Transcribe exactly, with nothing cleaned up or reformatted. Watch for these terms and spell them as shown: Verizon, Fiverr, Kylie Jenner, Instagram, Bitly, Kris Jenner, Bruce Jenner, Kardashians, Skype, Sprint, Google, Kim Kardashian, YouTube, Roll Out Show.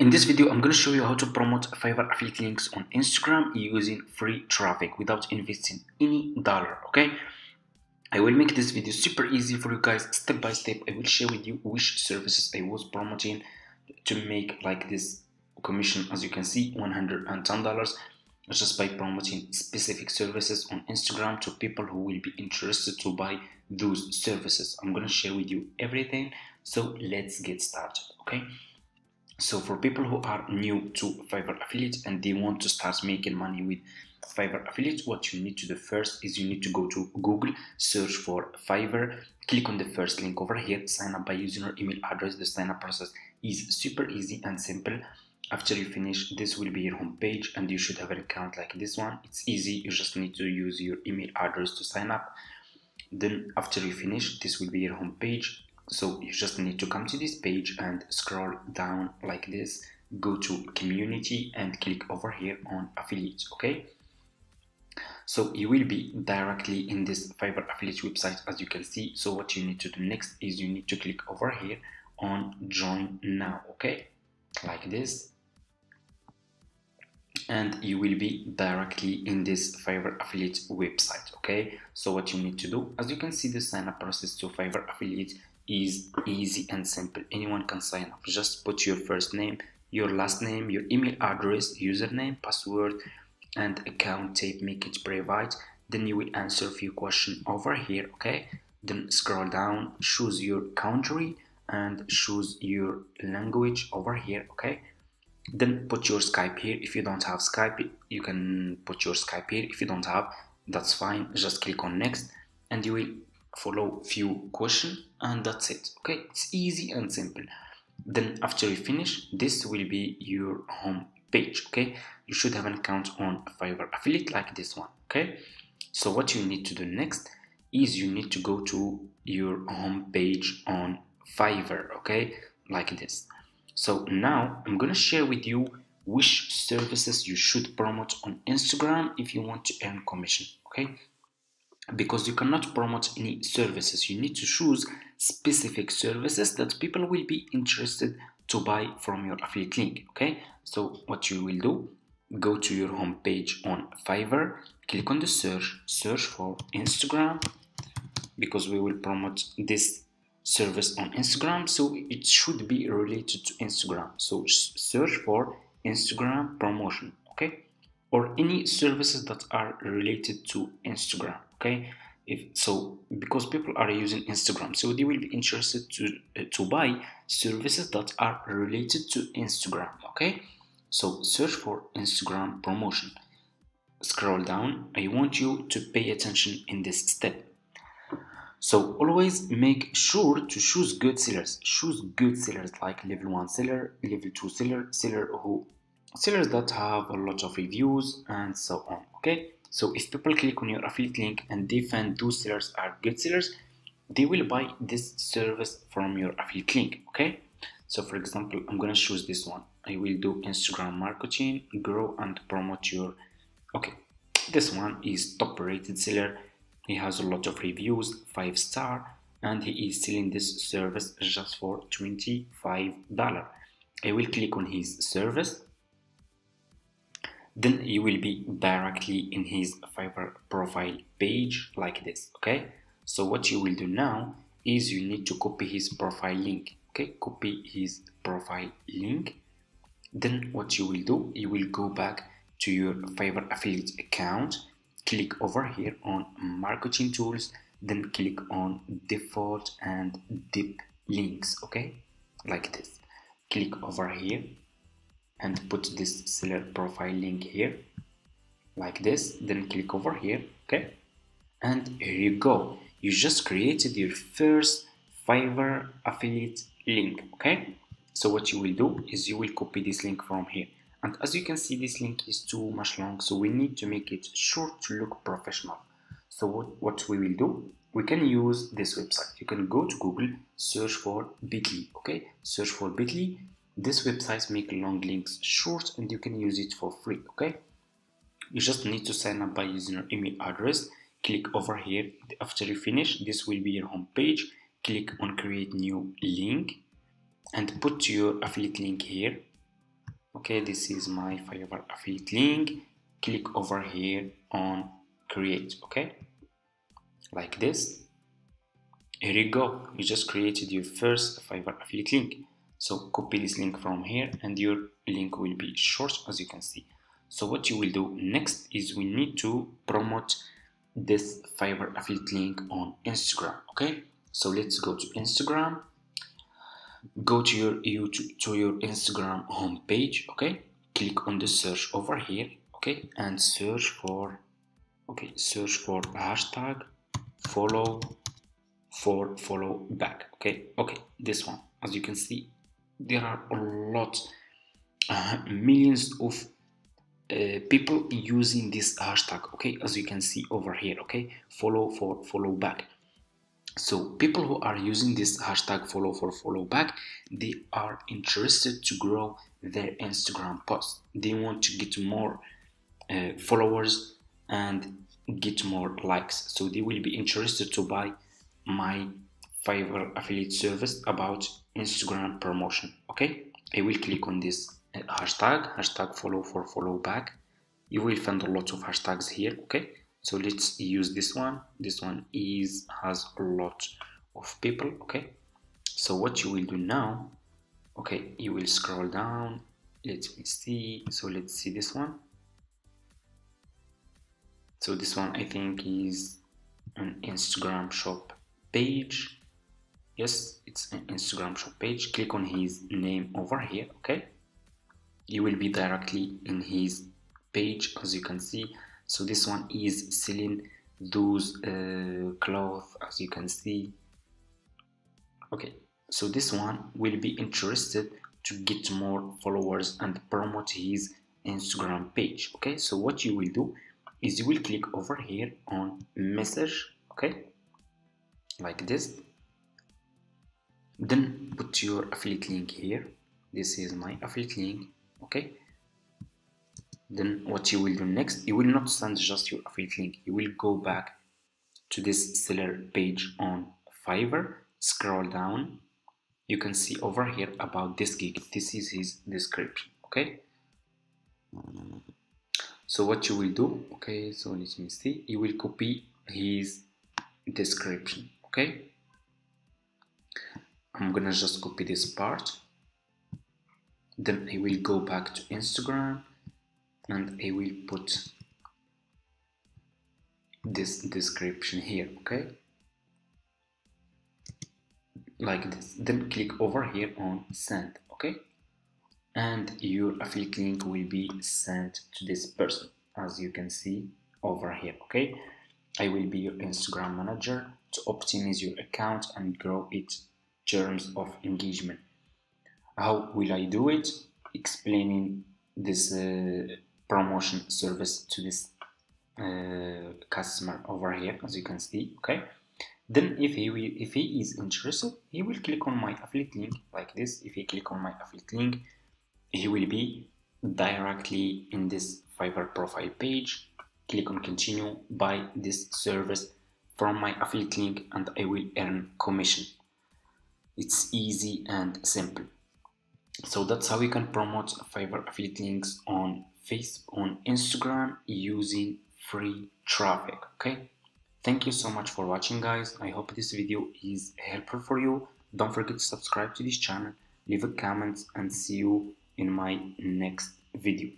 In this video, I'm going to show you how to promote Fiverr affiliate links on Instagram using free traffic without investing any dollar, okay? I will make this video super easy for you guys, step by step. I will share with you which services I was promoting to make like this commission, as you can see, one hundred ten dollars just by promoting specific services on Instagram to people who will be interested to buy those services. I'm going to share with you everything, so let's get started, okay? So for people who are new to Fiverr Affiliate and they want to start making money with Fiverr Affiliate, what you need to do first is you need to go to Google, search for Fiverr, click on the first link over here, sign up by using your email address. The sign up process is super easy and simple. After you finish, this will be your homepage and you should have an account like this one. It's easy, you just need to use your email address to sign up. Then after you finish, this will be your homepage. So you just need to come to this page and scroll down like this, go to community and click over here on affiliate, okay? So you will be directly in this Fiverr affiliate website, as you can see. So what you need to do next is you need to click over here on join now, okay? Like this. And you will be directly in this Fiverr affiliate website, okay? So what you need to do, as you can see, the sign up process to Fiverr affiliate is easy and simple. Anyone can sign up. Just put your first name, your last name, your email address, username, password, and account type. Make it private. Then you will answer a few questions over here, okay? Then scroll down, choose your country and choose your language over here, okay? Then put your Skype here. If you don't have Skype, you can put your Skype here. If you don't have, that's fine. Just click on next and you will follow few questions and that's it, okay? It's easy and simple. Then after you finish, this will be your home page, okay? You should have an account on Fiverr affiliate like this one, okay? So what you need to do next is you need to go to your home page on Fiverr, okay, like this. So now I'm gonna share with you which services you should promote on Instagram if you want to earn commission, okay? Because you cannot promote any services, you need to choose specific services that people will be interested to buy from your affiliate link, okay? So what you will do, go to your home page on Fiverr, click on the search, search for Instagram, because we will promote this service on Instagram, so it should be related to Instagram. So search for Instagram promotion, okay? Or any services that are related to Instagram, okay? If so, because people are using Instagram, so they will be interested to uh, to buy services that are related to Instagram, okay? So search for Instagram promotion, scroll down. I want you to pay attention in this step. So always make sure to choose good sellers, choose good sellers like level one seller, level two seller, seller who sellers that have a lot of reviews and so on, okay? So if people click on your affiliate link and they find those sellers are good sellers, they will buy this service from your affiliate link, okay? So for example, I'm gonna choose this one. I will do Instagram marketing, grow and promote your, okay, this one is top rated seller, he has a lot of reviews, five star, and he is selling this service just for twenty-five dollars. I will click on his service. Then you will be directly in his Fiverr profile page like this, okay? So what you will do now is you need to copy his profile link, okay? Copy his profile link. Then what you will do, you will go back to your Fiverr affiliate account, click over here on marketing tools, then click on default and deep links, okay? Like this. Click over here and put this seller profile link here like this, then click over here, okay? And here you go, you just created your first Fiverr affiliate link, okay? So what you will do is you will copy this link from here, and as you can see, this link is too much long, so we need to make it short to look professional. So what, what we will do, we can use this website. You can go to Google, search for Bitly, okay? Search for Bitly. This website make long links short and you can use it for free, okay? You just need to sign up by using your email address, click over here. After you finish, this will be your home page. Click on create new link and put your affiliate link here, Okay, this is my Fiverr affiliate link. Click over here on create, okay, like this. Here you go, you just created your first Fiverr affiliate link. So copy this link from here and your link will be short, as you can see. So what you will do next is we need to promote this Fiverr affiliate link on Instagram, okay? So let's go to Instagram, go to your YouTube, to your Instagram homepage, okay? Click on the search over here, okay, and search for, okay, search for hashtag follow for follow back, okay? Okay, this one, as you can see, there are a lot, uh, millions of uh, people using this hashtag, okay, as you can see over here, okay, follow for follow back. So people who are using this hashtag follow for follow back, they are interested to grow their Instagram posts. They want to get more uh, followers and get more likes. So they will be interested to buy my Fiverr affiliate service about Instagram promotion. Okay, I will click on this hashtag, hashtag follow for follow back. You will find a lot of hashtags here. Okay, so let's use this one. This one is has a lot of people. Okay, so what you will do now, okay, you will scroll down. Let me see. So let's see this one. So this one I think is an Instagram shop page. Yes, it's an Instagram shop page. Click on his name over here, okay? You will be directly in his page, as you can see. So this one is selling those uh, clothes, as you can see. Okay, so this one will be interested to get more followers and promote his Instagram page, okay? So what you will do is you will click over here on message, okay, like this, then put your affiliate link here. This is my affiliate link, okay? Then what you will do next, you will not send just your affiliate link, you will go back to this seller page on Fiverr, scroll down, you can see over here about this gig, this is his description, okay? So what you will do, okay, so let me see, you will copy his description, okay? I'm gonna just copy this part, then I will go back to Instagram and I will put this description here, okay, like this, then click over here on send, okay, and your affiliate link will be sent to this person, as you can see over here, okay? I will be your Instagram manager to optimize your account and grow it in terms of engagement. How will I do it? Explaining this uh, promotion service to this uh, customer over here, as you can see, okay? Then if he will, if he is interested, he will click on my affiliate link like this. If he click on my affiliate link, he will be directly in this Fiverr profile page. Click on continue, buy this service from my affiliate link and I will earn commission. It's easy and simple. So that's how you can promote Fiverr affiliate links on Facebook, on Instagram using free traffic, okay? Thank you so much for watching, guys. I hope this video is helpful for you. Don't forget to subscribe to this channel, leave a comment and see you in my next video.